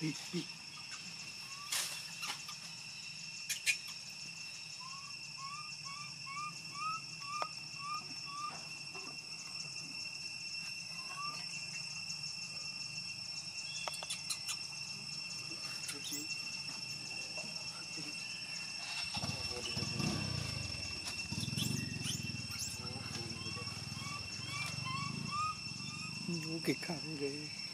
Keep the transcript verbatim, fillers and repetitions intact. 嗯嗯。我给看那个。